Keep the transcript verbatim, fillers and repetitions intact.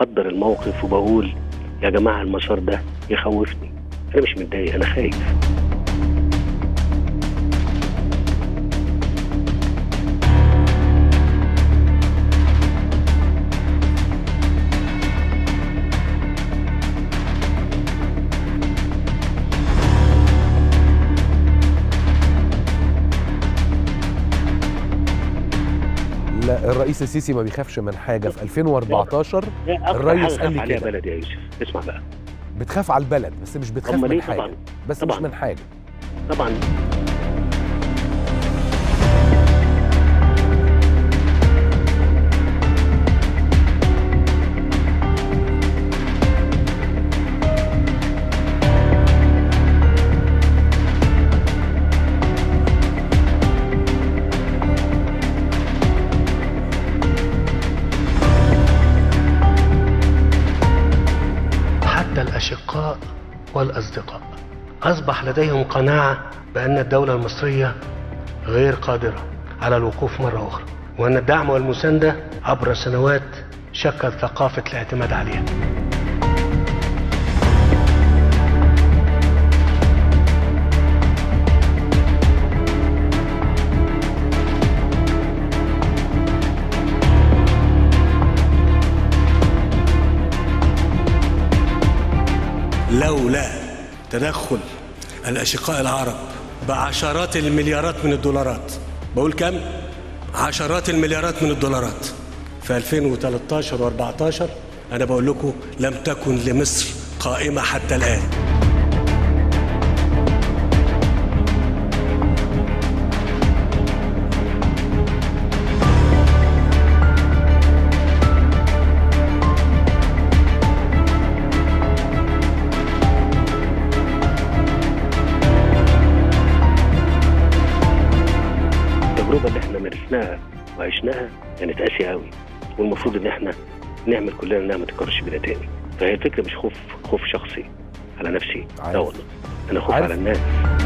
بقدر الموقف وبقول يا جماعة المسار ده يخوفني، أنا مش متضايق، أنا خايف. الرئيس السيسي ما بيخافش من حاجه. في ألفين وأربعتاشر الرئيس قال لي كده. بلد يا يوسف، اسمع بقى، بتخاف على البلد بس مش بتخاف من حاجه. طبعًا. بس طبعًا. مش من حاجه طبعا. الأشقاء والأصدقاء أصبح لديهم قناعة بأن الدولة المصرية غير قادرة على الوقوف مرة أخرى، وأن الدعم والمساندة عبر سنوات شكل ثقافة الاعتماد عليها. لولا تدخل الأشقاء العرب بعشرات المليارات من الدولارات، بقول كم؟ عشرات المليارات من الدولارات في ألفين وتلتاشر وأربعتاشر، أنا بقول لكم لم تكن لمصر قائمة حتى الآن. التجربة اللي احنا مارسناها وعشناها كانت قاسية قوي، والمفروض ان احنا نعمل كلنا انها ما تتكررش بينا تاني. فهي الفكرة مش خوف خوف شخصي على نفسي، لا والله، انا خوف على الناس.